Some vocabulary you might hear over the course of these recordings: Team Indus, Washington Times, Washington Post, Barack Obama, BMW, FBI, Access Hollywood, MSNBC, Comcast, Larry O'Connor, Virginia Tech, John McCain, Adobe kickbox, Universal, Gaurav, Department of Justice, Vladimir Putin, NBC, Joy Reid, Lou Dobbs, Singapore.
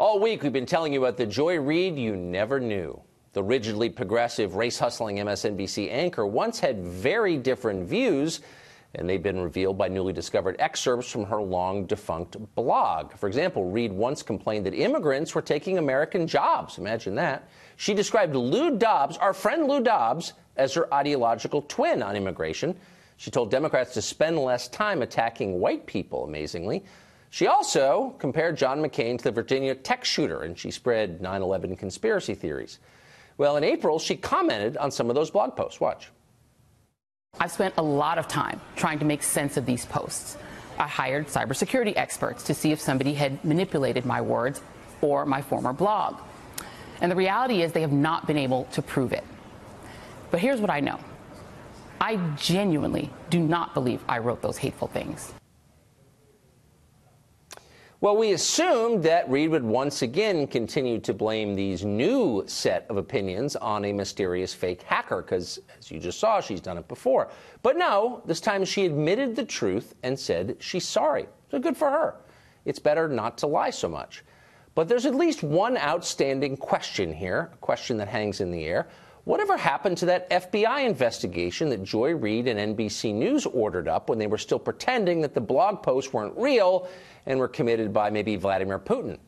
All week, we've been telling you about the Joy Reid you never knew. The rigidly progressive, race-hustling MSNBC anchor once had very different views, and they've been revealed by newly discovered excerpts from her long-defunct blog. For example, Reid once complained that immigrants were taking American jobs. Imagine that. She described Lou Dobbs, our friend Lou Dobbs, as her ideological twin on immigration. She told Democrats to spend less time attacking white people, amazingly. She also compared John McCain to the Virginia Tech shooter, and she spread 9/11 conspiracy theories. Well, in April, she commented on some of those blog posts. Watch. I've spent a lot of time trying to make sense of these posts. I hired cybersecurity experts to see if somebody had manipulated my words or my former blog. And the reality is they have not been able to prove it. But here's what I know. I genuinely do not believe I wrote those hateful things. Well, we assumed that Reid would once again continue to blame these new set of opinions on a mysterious fake hacker, because, as you just saw, she's done it before. But no, this time she admitted the truth and said she's sorry. So good for her. It's better not to lie so much. But there's at least one outstanding question here, a question that hangs in the air. Whatever happened to that FBI investigation that Joy Reid and NBC News ordered up when they were still pretending that the blog posts weren't real and were committed by maybe Vladimir Putin?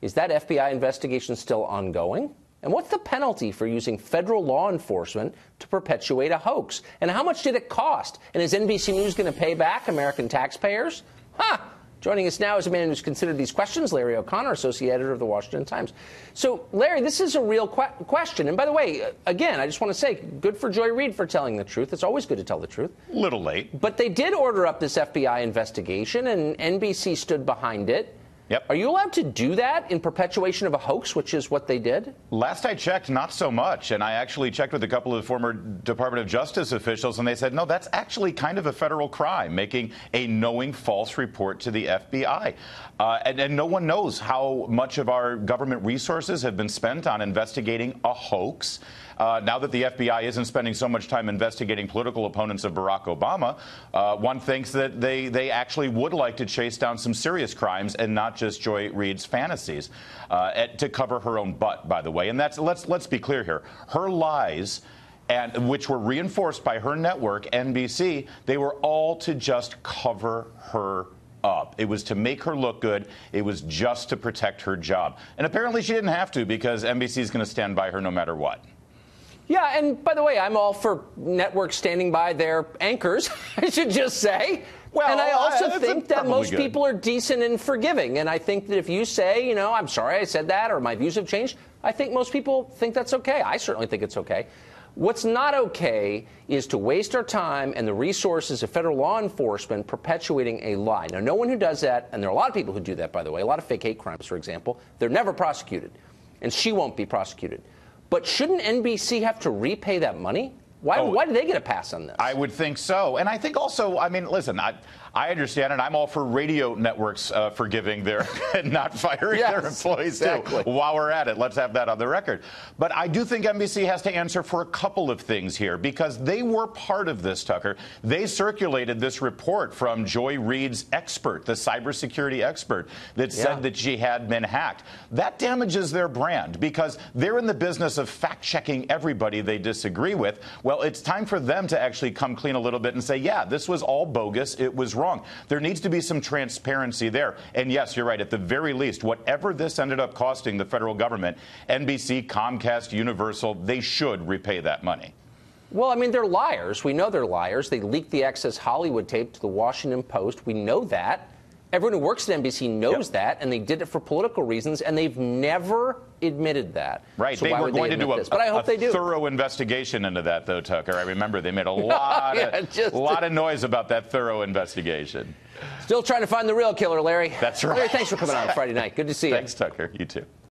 Is that FBI investigation still ongoing? And what's the penalty for using federal law enforcement to perpetuate a hoax? And how much did it cost? And is NBC News going to pay back American taxpayers? Joining us now is a man who's considered these questions, Larry O'Connor, associate editor of the Washington Times. So, Larry, this is a real question. And by the way, again, I just want to say, good for Joy Reid for telling the truth. It's always good to tell the truth. Little late. But they did order up this FBI investigation, and NBC stood behind it. Yep. Are you allowed to do that in perpetuation of a hoax, which is what they did? Last I checked, not so much. And I actually checked with a couple of former Department of Justice officials, and they said, no, that's actually kind of a federal crime, making a knowing false report to the FBI. And no one knows how much of our government resources have been spent on investigating a hoax. Now that the FBI isn't spending so much time investigating political opponents of Barack Obama, one thinks that they actually would like to chase down some serious crimes and not just Joy Reid's fantasies, to cover her own butt, by the way. And that's, let's be clear here, her lies, and which were reinforced by her network, NBC, they were all to just cover her up. It was to make her look good. It was just to protect her job. And apparently she didn't have to, because NBC is going to stand by her no matter what. Yeah, and by the way, I'm all for networks standing by their anchors, I should just say. Well, and I also think that most people are decent and forgiving. And I think that if you say, you know, I'm sorry I said that, or my views have changed, I think most people think that's okay. I certainly think it's okay. What's not okay is to waste our time and the resources of federal law enforcement perpetuating a lie. Now, no one who does that, and there are a lot of people who do that, by the way, a lot of fake hate crimes, for example, they're never prosecuted. And she won't be prosecuted. But shouldn't NBC have to repay that money? Why do they get a pass on this? I would think so. And I think also, I mean, listen, I understand, and I'm all for radio networks forgiving their and not firing their employees too. While we're at it, let's have that on the record. But I do think NBC has to answer for a couple of things here, because they were part of this, Tucker. They circulated this report from Joy Reid's expert, the cybersecurity expert, that said that she had been hacked. That damages their brand, because they're in the business of fact-checking everybody they disagree with. Well, it's time for them to actually come clean a little bit and say, yeah, this was all bogus. It was wrong. There needs to be some transparency there. And yes, you're right. At the very least, whatever this ended up costing the federal government, NBC, Comcast, Universal, they should repay that money. Well, I mean, they're liars. We know they're liars. They leaked the Access Hollywood tape to the Washington Post. We know that. Everyone who works at NBC knows that, and they did it for political reasons, and they've never admitted that. Right. So they were going to do a thorough investigation into that, though, Tucker. I remember they made a lot, lot of noise about that thorough investigation. Still trying to find the real killer, Larry. That's right. Larry, thanks for coming on Friday night. Good to see you. Thanks, Tucker. You too.